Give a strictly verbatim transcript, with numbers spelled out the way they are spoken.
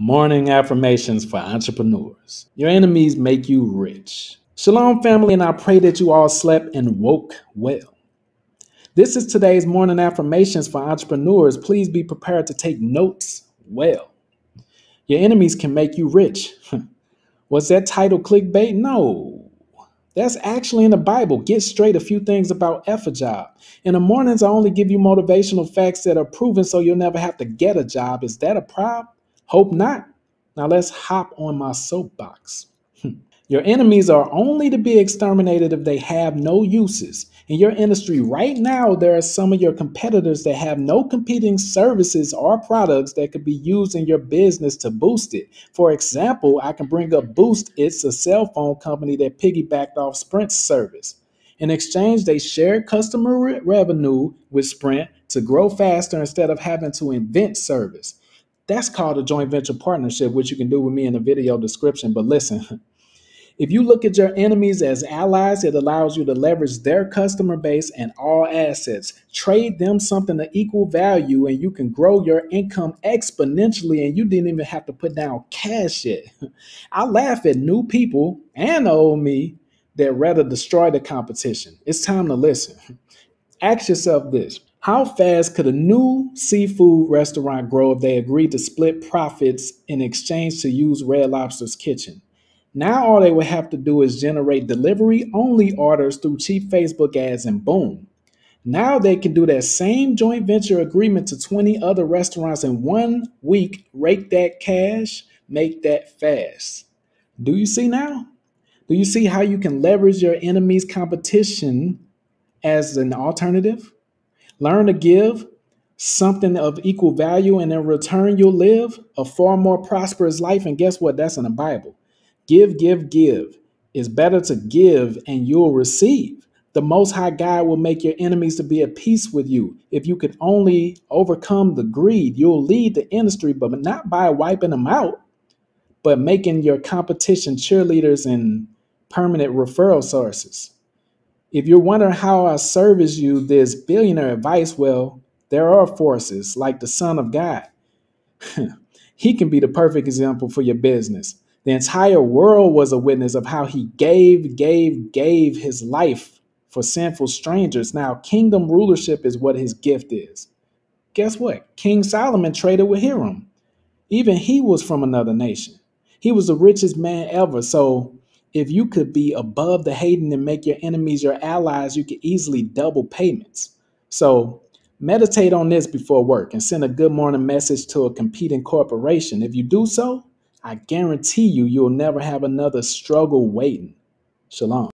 Morning affirmations for entrepreneurs. Your enemies make you rich. Shalom, family, and I pray that you all slept and woke well. This is today's morning affirmations for entrepreneurs. Please be prepared to take notes well. Your enemies can make you rich. Was that title clickbait? No. That's actually in the Bible. Get straight a few things about Ephah. In the mornings, I only give you motivational facts that are proven so you'll never have to get a job. Is that a problem? Hope not. Now let's hop on my soapbox. Your enemies are only to be exterminated if they have no uses. In your industry right now, there are some of your competitors that have no competing services or products that could be used in your business to boost it. For example, I can bring up Boost. It's a cell phone company that piggybacked off Sprint's service. In exchange, they shared customer re- revenue with Sprint to grow faster instead of having to invent service. That's called a joint venture partnership, which you can do with me in the video description. But listen, if you look at your enemies as allies, it allows you to leverage their customer base and all assets. Trade them something of equal value and you can grow your income exponentially, and you didn't even have to put down cash yet. I laugh at new people and the old me that rather destroy the competition. It's time to listen. Ask yourself this. How fast could a new seafood restaurant grow if they agreed to split profits in exchange to use Red Lobster's kitchen? Now all they would have to do is generate delivery-only orders through cheap Facebook ads, and boom. Now they can do that same joint venture agreement to twenty other restaurants in one week. Rake that cash, make that fast. Do you see now? Do you see how you can leverage your enemy's competition as an alternative? Learn to give something of equal value, and in return, you'll live a far more prosperous life. And guess what? That's in the Bible. Give, give, give. It's better to give and you'll receive. The Most High God will make your enemies to be at peace with you. If you could only overcome the greed, you'll lead the industry, but not by wiping them out, but making your competition cheerleaders and permanent referral sources. If you're wondering how I service you this billionaire advice, well, there are forces like the Son of God. He can be the perfect example for your business. The entire world was a witness of how he gave, gave, gave his life for sinful strangers. Now, kingdom rulership is what his gift is. Guess what? King Solomon traded with Hiram. Even he was from another nation. He was the richest man ever. So if you could be above the hating and make your enemies your allies, you could easily double payments. So meditate on this before work and send a good morning message to a competing corporation. If you do so, I guarantee you, you'll never have another struggle waiting. Shalom.